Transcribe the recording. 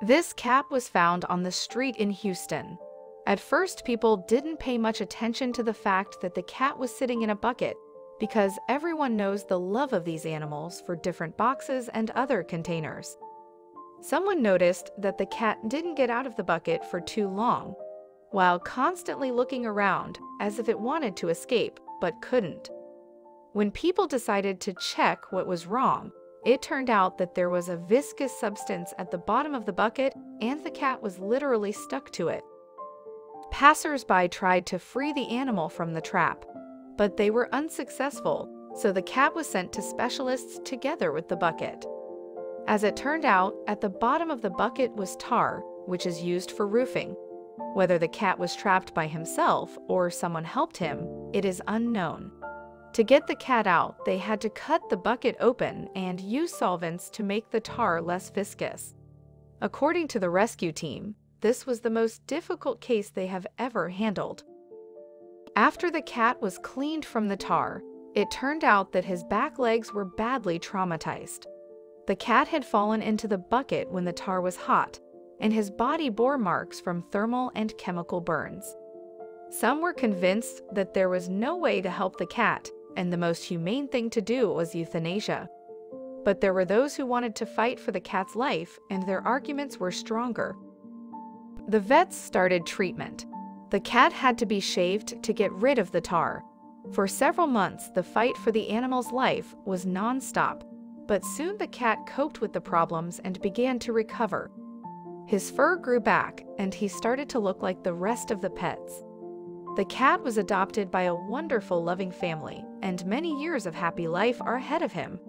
This cap was found on the street in Houston. At first, people didn't pay much attention to the fact that the cat was sitting in a bucket, because everyone knows the love of these animals for different boxes and other containers. Someone noticed that the cat didn't get out of the bucket for too long, while constantly looking around as if it wanted to escape but couldn't. When people decided to check what was wrong, it turned out that there was a viscous substance at the bottom of the bucket and the cat was literally stuck to it. Passersby tried to free the animal from the trap, but they were unsuccessful, so the cat was sent to specialists together with the bucket. As it turned out, at the bottom of the bucket was tar, which is used for roofing. Whether the cat was trapped by himself or someone helped him, it is unknown. To get the cat out, they had to cut the bucket open and use solvents to make the tar less viscous. According to the rescue team, this was the most difficult case they have ever handled. After the cat was cleaned from the tar, it turned out that his back legs were badly traumatized. The cat had fallen into the bucket when the tar was hot, and his body bore marks from thermal and chemical burns. Some were convinced that there was no way to help the cat, and the most humane thing to do was euthanasia. But there were those who wanted to fight for the cat's life, and their arguments were stronger. The vets started treatment. The cat had to be shaved to get rid of the tar. For several months, the fight for the animal's life was non-stop, but soon the cat coped with the problems and began to recover. His fur grew back, and he started to look like the rest of the pets. The cat was adopted by a wonderful, loving family, and many years of happy life are ahead of him.